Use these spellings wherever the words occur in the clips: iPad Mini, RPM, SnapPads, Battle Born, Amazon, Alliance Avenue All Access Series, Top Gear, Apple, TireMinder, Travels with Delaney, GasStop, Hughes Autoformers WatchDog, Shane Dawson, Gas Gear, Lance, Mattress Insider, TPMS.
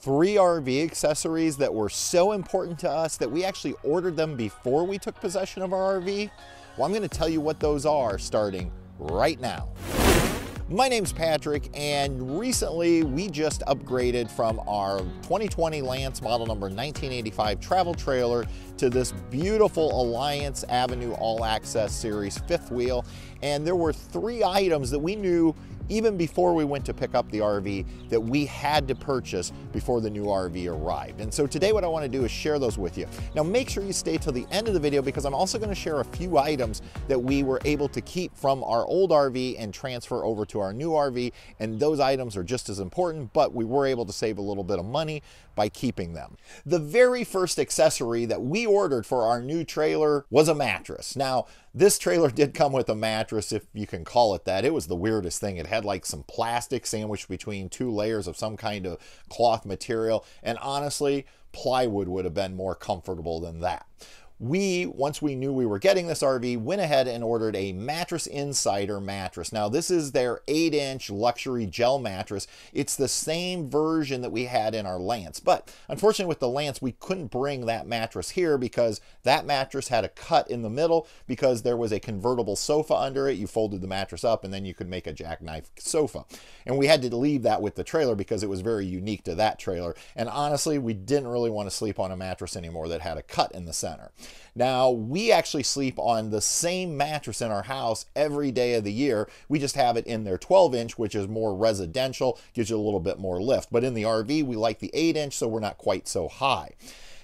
three RV accessories that were so important to us that we actually ordered them before we took possession of our RV. Well, I'm going to tell you what those are starting right now. My name's Patrick, and recently we just upgraded from our 2020 Lance model number 1985 travel trailer to this beautiful Alliance Avenue All Access Series fifth wheel. And there were three items that we knew even before we went to pick up the RV that we had to purchase before the new RV arrived. And so today what I want to do is share those with you. Now make sure you stay till the end of the video because I'm also going to share a few items that we were able to keep from our old RV and transfer over to our new RV. And those items are just as important, but we were able to save a little bit of money by keeping them. The very first accessory that we ordered for our new trailer was a mattress. Now, this trailer did come with a mattress, if you can call it that. It was the weirdest thing. It had like some plastic sandwiched between two layers of some kind of cloth material. And honestly, plywood would have been more comfortable than that. We, once we knew we were getting this RV, went ahead and ordered a Mattress Insider mattress. Now this is their 8-inch luxury gel mattress. It's the same version that we had in our Lance, but unfortunately with the Lance, we couldn't bring that mattress here because that mattress had a cut in the middle because there was a convertible sofa under it. You folded the mattress up and then you could make a jackknife sofa. And we had to leave that with the trailer because it was very unique to that trailer. And honestly, we didn't really want to sleep on a mattress anymore that had a cut in the center. Now, we actually sleep on the same mattress in our house every day of the year. We just have it in their 12-inch, which is more residential, gives you a little bit more lift. But in the RV, we like the 8-inch, so we're not quite so high.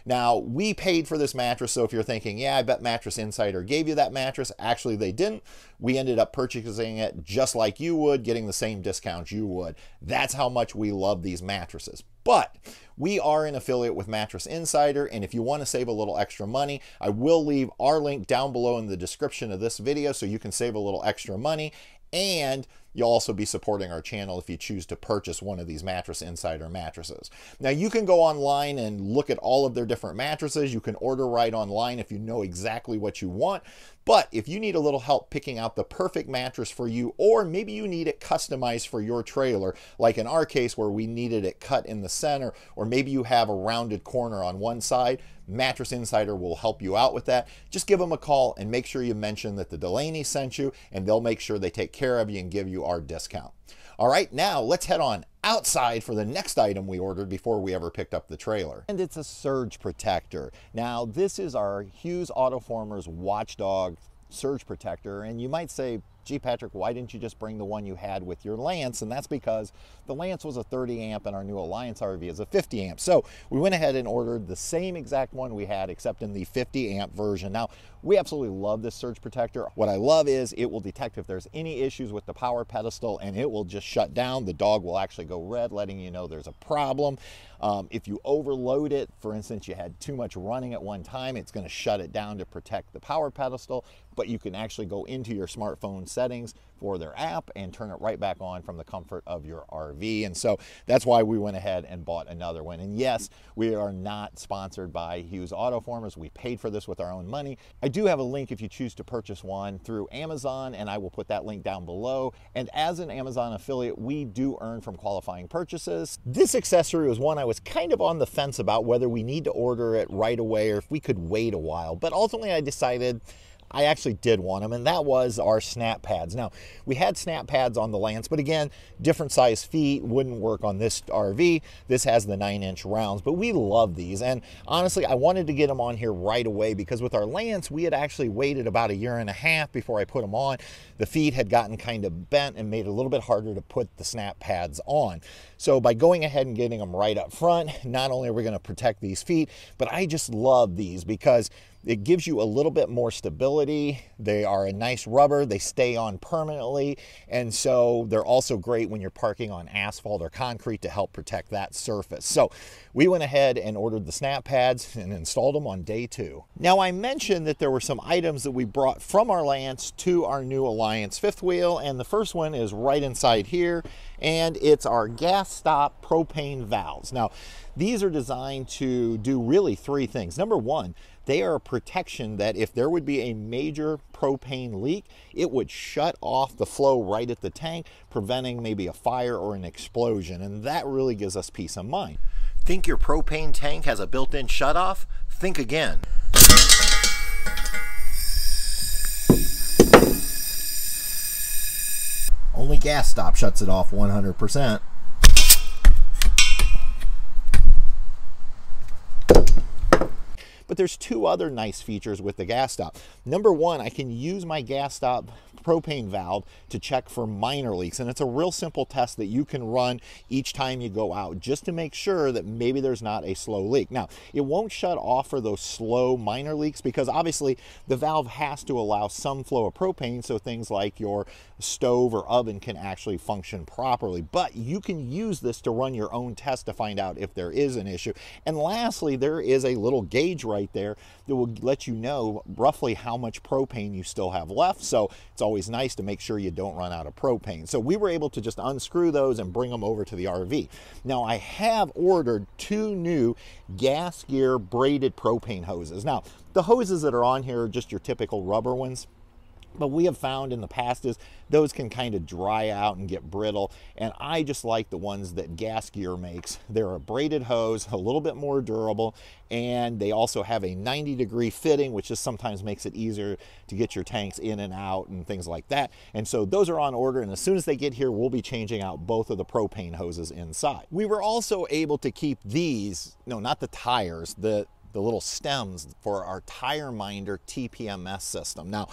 Now, we paid for this mattress, so if you're thinking, yeah, I bet Mattress Insider gave you that mattress. Actually, they didn't. We ended up purchasing it just like you would, getting the same discounts you would. That's how much we love these mattresses. But we are an affiliate with Mattress Insider, and if you want to save a little extra money, I will leave our link down below in the description of this video so you can save a little extra money. And you'll also be supporting our channel if you choose to purchase one of these Mattress Insider mattresses. Now you can go online and look at all of their different mattresses. You can order right online if you know exactly what you want. But if you need a little help picking out the perfect mattress for you, or maybe you need it customized for your trailer, like in our case where we needed it cut in the center, or maybe you have a rounded corner on one side, Mattress Insider will help you out with that. Just give them a call and make sure you mention that the Delaney sent you, and they'll make sure they take care of you and give you our discount. All right, now let's head on outside for the next item we ordered before we ever picked up the trailer. And it's a surge protector. Now this is our Hughes Autoformers WatchDog surge protector, and you might say, gee, Patrick, why didn't you just bring the one you had with your Lance? And that's because the Lance was a 30 amp and our new Alliance RV is a 50 amp. So we went ahead and ordered the same exact one we had, except in the 50 amp version. Now, we absolutely love this surge protector. What I love is it will detect if there's any issues with the power pedestal and it will just shut down. The dog will actually go red, letting you know there's a problem. If you overload it, for instance, you had too much running at one time, it's going to shut it down to protect the power pedestal, but you can actually go into your smartphone settings for their app and turn it right back on from the comfort of your RV. And so that's why we went ahead and bought another one. And yes, we are not sponsored by Hughes Autoformers. We paid for this with our own money. I do have a link if you choose to purchase one through Amazon, and I will put that link down below. And as an Amazon affiliate, we do earn from qualifying purchases. This accessory was one I was kind of on the fence about whether we need to order it right away or if we could wait a while. But ultimately I decided I actually did want them, and that was our SnapPads. Now, we had SnapPads on the Lance, but again, different size feet wouldn't work on this RV. This has the 9-inch rounds, but we love these. And honestly, I wanted to get them on here right away because with our Lance, we had actually waited about 1.5 years before I put them on. The feet had gotten kind of bent and made it a little bit harder to put the SnapPads on. So by going ahead and getting them right up front, not only are we going to protect these feet, but I just love these because it gives you a little bit more stability. They are a nice rubber. They stay on permanently. And so they're also great when you're parking on asphalt or concrete to help protect that surface. So we went ahead and ordered the SnapPads and installed them on day 2. Now I mentioned that there were some items that we brought from our Lance to our new Alliance fifth wheel. And the first one is right inside here. And it's our GasStop propane valves. Now, these are designed to do really three things. Number one, they are a protection that if there would be a major propane leak, it would shut off the flow right at the tank, preventing maybe a fire or an explosion. And that really gives us peace of mind. Think your propane tank has a built-in shutoff? Think again. Only GasStop shuts it off 100%. But there's two other nice features with the GasStop. Number one, I can use my GasStop propane valve to check for minor leaks, and it's a real simple test that you can run each time you go out just to make sure that maybe there's not a slow leak. Now, it won't shut off for those slow minor leaks because obviously the valve has to allow some flow of propane so things like your stove or oven can actually function properly, but you can use this to run your own test to find out if there is an issue. And lastly, there is a little gauge right there that will let you know roughly how much propane you still have left, so it's always nice to make sure you don't run out of propane. So we were able to just unscrew those and bring them over to the RV. Now I have ordered two new Gas Gear braided propane hoses. Now the hoses that are on here are just your typical rubber ones, but we have found in the past is those can kind of dry out and get brittle, and I just like the ones that Gas Gear makes. They're a braided hose, a little bit more durable, and they also have a 90-degree fitting, which just sometimes makes it easier to get your tanks in and out and things like that. And so those are on order, and as soon as they get here, we'll be changing out both of the propane hoses inside. We were also able to keep these, no, not the tires, the little stems for our TireMinder TPMS system. Now,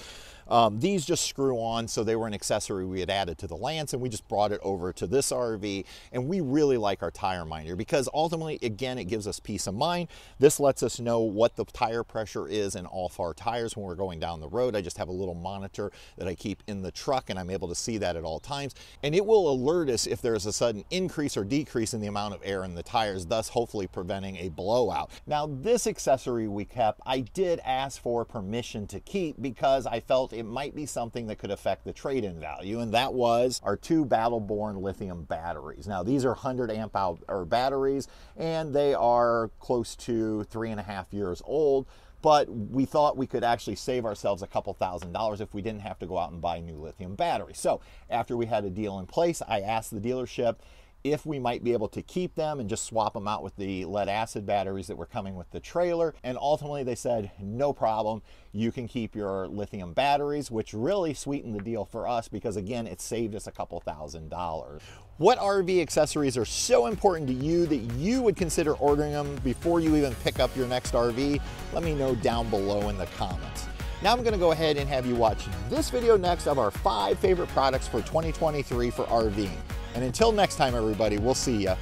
these just screw on, so they were an accessory we had added to the Lance, and we just brought it over to this RV, and we really like our TireMinder because ultimately, again, it gives us peace of mind. This lets us know what the tire pressure is in all of our tires when we're going down the road. I just have a little monitor that I keep in the truck, and I'm able to see that at all times, and it will alert us if there's a sudden increase or decrease in the amount of air in the tires, thus hopefully preventing a blowout. Now, this accessory we kept, I did ask for permission to keep because I felt it might be something that could affect the trade-in value, and that was our two Battle Born lithium batteries. Now these are 100 amp hour batteries, and they are close to 3.5 years old, but we thought we could actually save ourselves a couple $1,000s if we didn't have to go out and buy new lithium batteries. So after we had a deal in place, I asked the dealership if we might be able to keep them and just swap them out with the lead acid batteries that were coming with the trailer. And ultimately they said, no problem, you can keep your lithium batteries, which really sweetened the deal for us because again, it saved us a couple $1,000s. What RV accessories are so important to you that you would consider ordering them before you even pick up your next RV? Let me know down below in the comments. Now I'm gonna go ahead and have you watch this video next of our 5 favorite products for 2023 for RVing. And until next time, everybody, we'll see you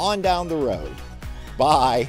on down the road. Bye.